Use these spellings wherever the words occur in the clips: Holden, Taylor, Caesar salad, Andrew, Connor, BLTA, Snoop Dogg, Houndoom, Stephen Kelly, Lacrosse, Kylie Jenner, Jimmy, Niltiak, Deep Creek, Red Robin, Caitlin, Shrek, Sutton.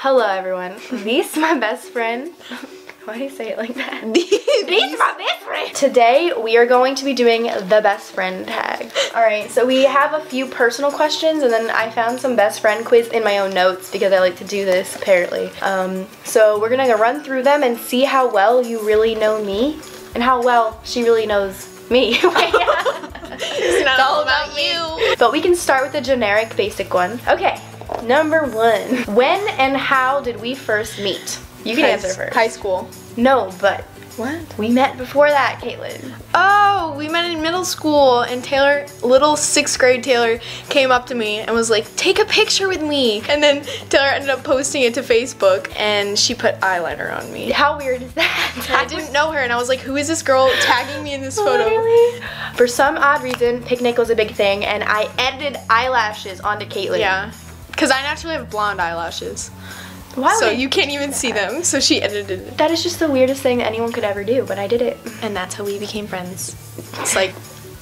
Hello everyone, These my best friend. Why do you say it like that? These my best friend. Today we are going to be doing the best friend tag. Alright, so we have a few personal questions and then I found some best friend quiz in my own notes because I like to do this apparently. So we're gonna run through them and see how well you really know me and how well she really knows me. It's all about you. But we can start with the generic basic one. Okay, number one. When and how did we first meet? You can answer first. High school. No, but. What? We met before that, Caitlin. Oh, we met in middle school and Taylor, little 6th grade Taylor, came up to me and was like, take a picture with me. And then Taylor ended up posting it to Facebook and she put eyeliner on me. How weird is that? I didn't know her and I was like, who is this girl tagging me in this photo? Literally. For some odd reason, picnic was a big thing and I edited eyelashes onto Caitlin. Yeah, because I naturally have blonde eyelashes. Why so you can't even see them, so she edited it. That is just the weirdest thing anyone could ever do, but I did it. And that's how we became friends. It's like,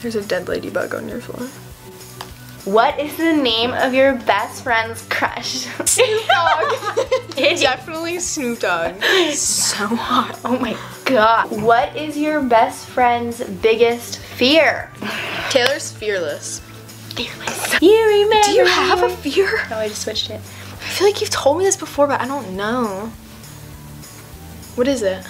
there's a dead ladybug on your floor. What is the name of your best friend's crush? Snoop Dogg. Definitely Snoop Dogg. So hot. Oh my god. What is your best friend's biggest fear? Taylor's fearless. Fearless. You remember? Do you have a fear? No, I just switched it. I feel like you've told me this before, but I don't know. What is it?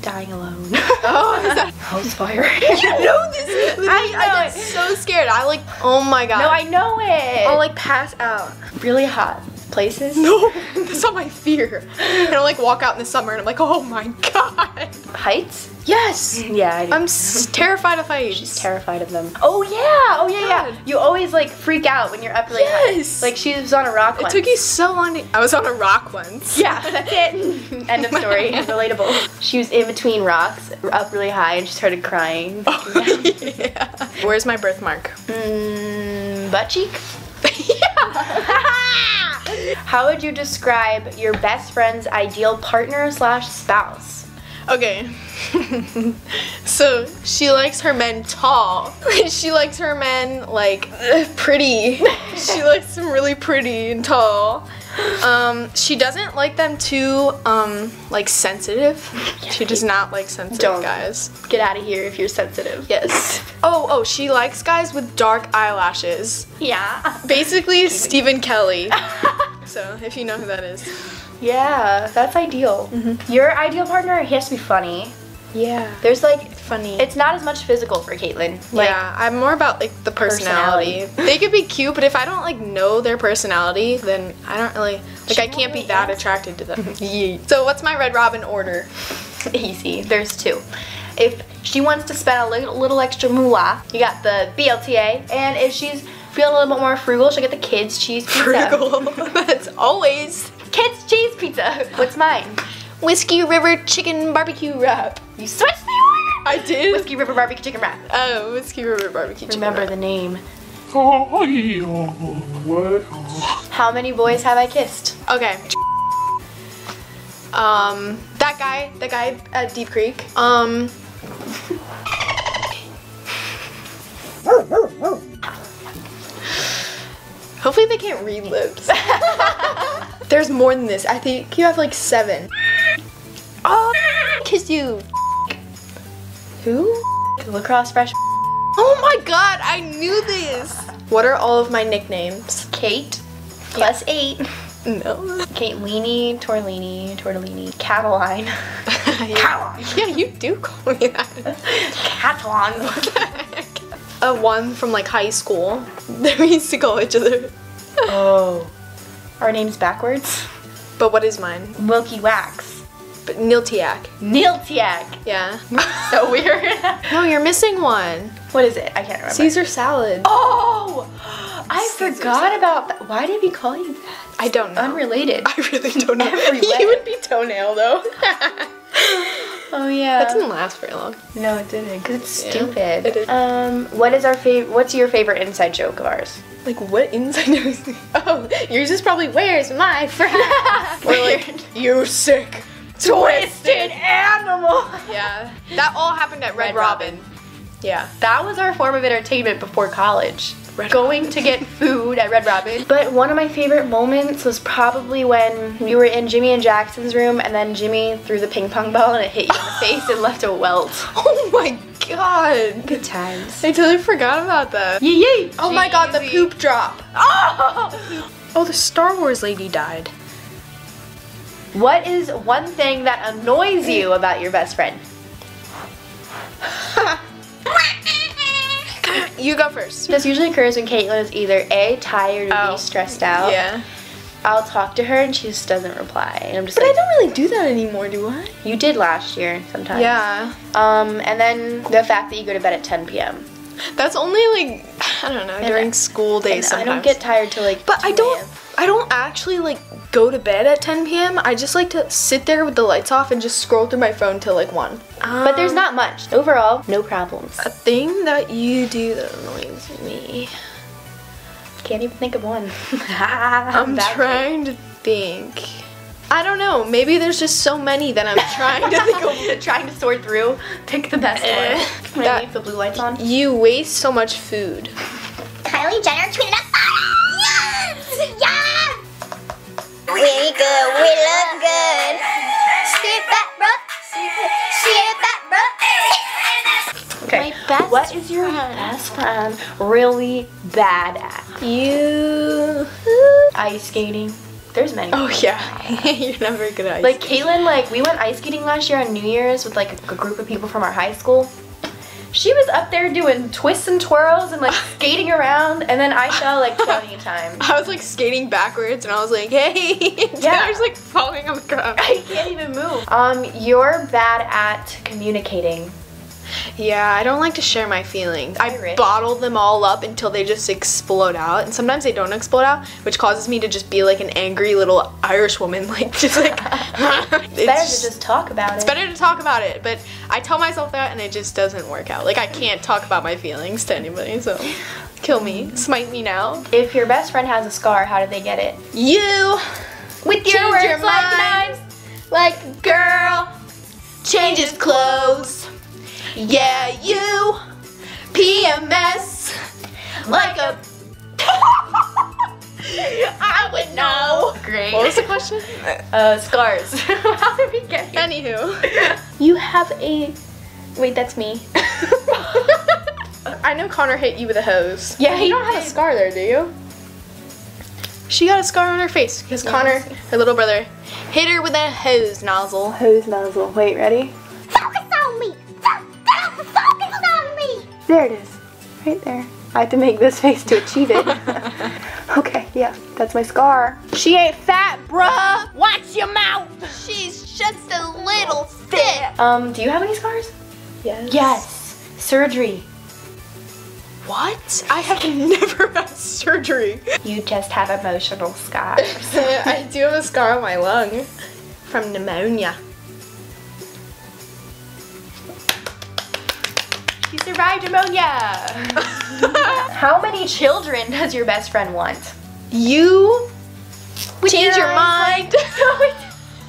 Dying alone. Oh, is that house fire? You know this. I get so scared. I like, oh my god. No, I know it. I'll like pass out. Really hot places? No, that's not my fear. I don't like walk out in the summer and I'm like, oh my god. Heights? Yes. Yeah, I do. I'm terrified of heights. She's terrified of them. Oh yeah, oh yeah, yeah. You always like freak out when you're up really high. Yes. Like she was on a rock once. It took you so long to, I was on a rock once. Yeah, that's it. End of story, relatable. She was in between rocks, up really high and she started crying. Oh, yeah. Yeah. Where's my birthmark? Butt cheek? How would you describe your best friend's ideal partner slash spouse? Okay, so she likes her men tall. She likes her men like pretty. She likes them really pretty and tall. She doesn't like them too like sensitive. She does not like sensitive guys. Get out of here if you're sensitive. Yes. Oh, she likes guys with dark eyelashes. Yeah. Basically Stephen Kelly. So if you know who that is. Yeah, that's ideal. Mm-hmm. Your ideal partner, he has to be funny. Yeah. There's like funny. It's not as much physical for Caitlin. Like, yeah, I'm more about like the personality. They could be cute, but if I don't like know their personality, then I don't really like I can't be that attracted to them. Yeah. So what's my Red Robin order? Easy. There's two. If she wants to spend a little extra moolah, you got the BLTA, and if she's feeling a little bit more frugal, she'll get the kids' cheese pizza. Frugal. That's always kids' cheese pizza. What's mine? Whiskey River Chicken Barbecue Wrap. You switched the order? I did. Whiskey River Barbecue Chicken Wrap. Oh, Whiskey River Barbecue Chicken Wrap. Remember the name. How many boys have I kissed? Okay. That guy at Deep Creek. Hopefully they can't read lips. There's more than this. I think you have like 7. Oh, kiss you. Who? Lacrosse fresh. Oh my god, I knew this. What are all of my nicknames? Kate, plus 8. No. Caitlini, Tortellini, Cataline. Cataline. Yeah, you do call me that. Cataline. What the heck? One from like high school. We used to call each other. Oh. Our name's backwards. But what is mine? Wilkie Wax. But Niltiak. Niltiak. Yeah. So weird. No, you're missing one. What is it? I can't remember. Caesar salad. Oh! I forgot about that. Why did we call you that? I don't know. Unrelated. I really don't know. You would be toenail though. Oh yeah. That didn't last very long. No, it didn't. Cause it's stupid. It is. What's your favorite inside joke of ours? Like what inside joke? Oh, yours is probably where's my friend? We're like you sick, twisted animal. Yeah, that all happened at Red Robin. Yeah, that was our form of entertainment before college. going to get food at Red Robin. But one of my favorite moments was probably when we were in Jimmy and Jackson's room and then Jimmy threw the ping pong ball and it hit you in the face and left a welt. Oh my god. Good times. I totally forgot about that. Yay! Yay. Oh my god, the poop drop. Oh! Oh, the Star Wars lady died. What is one thing that annoys you about your best friend? You go first. This usually occurs when Caitlin is either A, tired, or B, stressed out. Yeah. I'll talk to her and she just doesn't reply. And I'm just like, I don't really do that anymore, do I? You did last year sometimes. Yeah. And then the fact that you go to bed at 10 p.m. That's only like, I don't know, and during school days sometimes. I don't get tired till like But I don't actually like go to bed at 10 p.m. I just like to sit there with the lights off and just scroll through my phone till like 1. But there's not much. Overall, no problems. A thing that you do that annoys me. Can't even think of one. I'm trying to think. I don't know. Maybe there's just so many that I'm trying to think of. Trying to sort through. Pick the best one. Can I leave the blue lights on? You waste so much food. Kylie Jenner tweeted us. Yes! Yes! We good. We look good. Skip that, bro. Skip that, bro. Okay. My best what is your best friend really bad at? You. Ice skating. There's many. Oh yeah, you're never good at ice skating. Like Caitlin, like we went ice skating last year on New Year's with like a group of people from our high school. She was up there doing twists and twirls and like skating around, and then I fell like 20 times. I was like skating backwards and I was like, hey, and yeah. I was like falling on the ground. I can't even move. You're bad at communicating. Yeah, I don't like to share my feelings. I bottle them all up until they just explode out, and sometimes they don't explode out, which causes me to just be like an angry little Irish woman, like just like. It's better to just talk about it. It's better to talk about it, but I tell myself that, and it just doesn't work out. Like I can't talk about my feelings to anybody, so kill me, smite me now. If your best friend has a scar, how do they get it? You with your words like knives, like girl changes clothes. Yeah, you PMS like a. I would know. Great. What was the question? Scars. How did we get here? Anywho, you have a. Wait, that's me. I know Connor hit you with a hose. Yeah, you don't have a scar there, do you? She got a scar on her face because Connor, her little brother, hit her with a hose nozzle. Hose nozzle. Wait, ready? There it is, right there. I have to make this face to achieve it. Okay, yeah, that's my scar. She ain't fat, bruh. Watch your mouth. She's just a little thick. Do you have any scars? Yes. Yes, surgery. What? I have never had surgery. You just have emotional scars. I do have a scar on my lung from pneumonia. You survived pneumonia! How many children does your best friend want? You change your mind!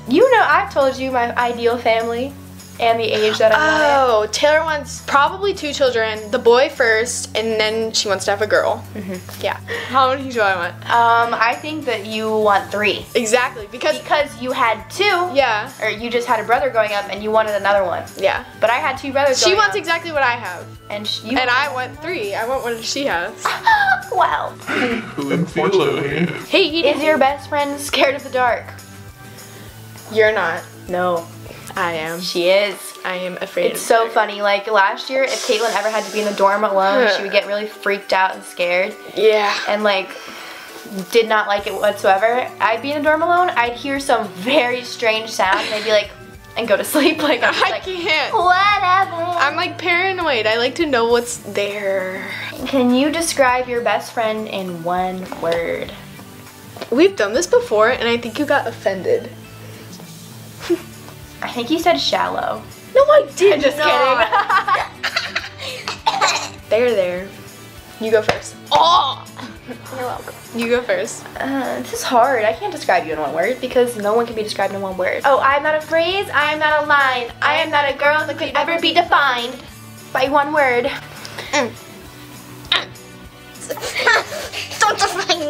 You know I've told you my ideal family and the age that I wanted. Oh, Taylor wants probably 2 children, the boy first, and then she wants to have a girl. Mm-hmm. Yeah. How many do I want? I think that you want 3. Exactly, because you had 2. Yeah. Or you just had a brother growing up and you wanted another one. Yeah. But I had 2 brothers. She wants exactly what I have. And I want 3. I want what she has. Wow. Unfortunately. Hey, is your best friend scared of the dark? You're not. No. I am. She is. I am afraid. It's so funny. Like last year, if Caitlin ever had to be in the dorm alone, she would get really freaked out and scared. Yeah. And like, did not like it whatsoever. I'd be in the dorm alone. I'd hear some very strange sound, and I'd be like, and go to sleep. Like I'm like, I can't. Whatever. I'm like paranoid. I like to know what's there. Can you describe your best friend in one word? We've done this before, and I think you got offended. I think you said shallow. No, I did. I'm just kidding. There. You go first. Oh! You're welcome. You go first. This is hard. I can't describe you in one word because no one can be described in one word. Oh, I'm not a phrase. I am not a line. I am not a girl that could ever be defined by one word.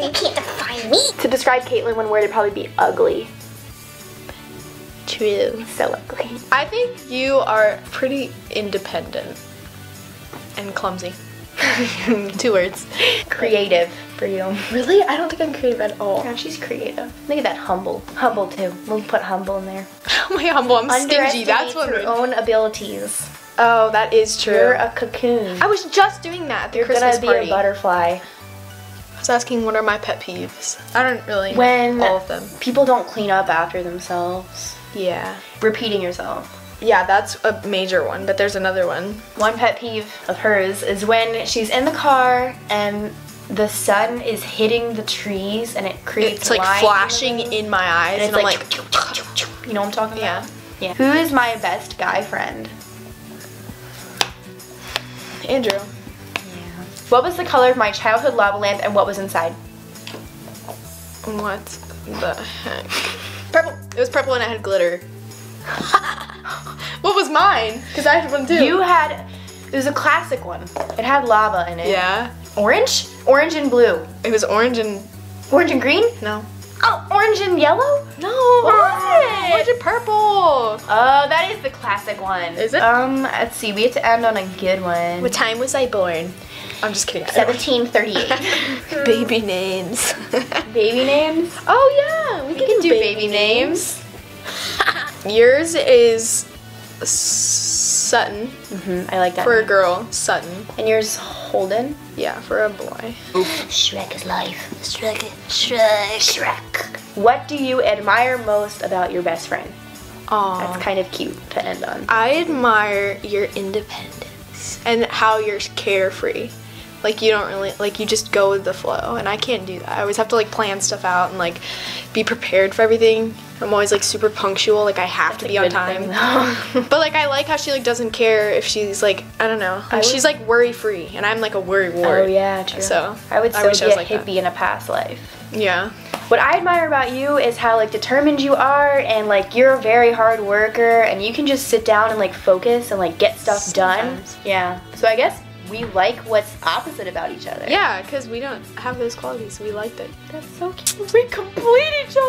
because you can't define me. To describe Caitlin, one word would probably be ugly. True. So ugly. I think you are pretty independent and clumsy. 2 words. Creative for you. Really? I don't think I'm creative at all. Yeah, she's creative. Look at that, humble. Humble too. We'll put humble in there. My humble, I'm stingy. That's what your own abilities. Oh, that is true. You're a cocoon. I was just doing that at the Christmas party. You're gonna be a butterfly. I was asking, what are my pet peeves? I don't really know all of them. People don't clean up after themselves. Yeah. Repeating yourself. Yeah, that's a major one, but there's another one. One pet peeve of hers is when she's in the car and the sun is hitting the trees and it creates light. It's like flashing in my eyes and I'm like, you know what I'm talking about? Yeah. Who is my best guy friend? Andrew. Yeah. What was the color of my childhood lava lamp and what was inside? What the heck? Purple. It was purple and it had glitter. What was mine? Because I had one too. You had, it was a classic one. It had lava in it. Yeah. Orange? Orange and blue. It was orange and... Orange and green? No. Oh, orange and yellow? No. What was it? Orange and purple. Oh, that is the classic one. Is it? Let's see, we have to end on a good one. What time was I born? I'm just kidding. 1738. Baby names. Baby names? Oh yeah, we can do baby names. Yours is Sutton. Mm-hmm. I like that. For a girl, Sutton. And yours, Holden? Yeah, for a boy. Shrek is life. Shrek is Shrek. What do you admire most about your best friend? Aww. That's kind of cute to end on. I admire your independence and how you're carefree. Like you don't really, like you just go with the flow, and I can't do that. I always have to like plan stuff out and like be prepared for everything. I'm always like super punctual, like I have to be on time. But like I like how she like doesn't care if she's like, I don't know, she's like worry free, and I'm like a worry ward. Oh yeah, true. So I would still be a hippie in a past life. Yeah. What I admire about you is how like determined you are, and like you're a very hard worker, and you can just sit down and like focus and like get stuff done. Yeah. So I guess we like what's opposite about each other. Yeah, because we don't have those qualities. We like that. That's so cute. We complete each other.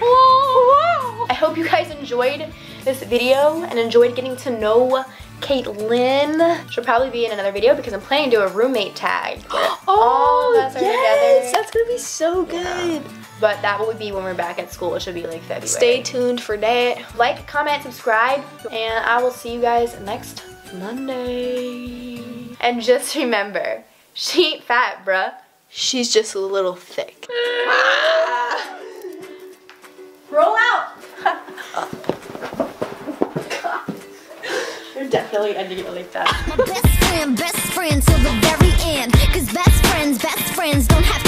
Whoa. I hope you guys enjoyed this video and enjoyed getting to know Caitlin. She'll probably be in another video because I'm planning to do a roommate tag. All of us are together. That's going to be so good. Yeah. But that will be when we're back at school. It should be like February. Stay tuned for that. Like, comment, subscribe, and I will see you guys next Monday. And just remember, she ain't fat, bruh. She's just a little thick. Ah! Roll out! You're definitely ending it like that. Best friend till the very end. Cause best friends don't have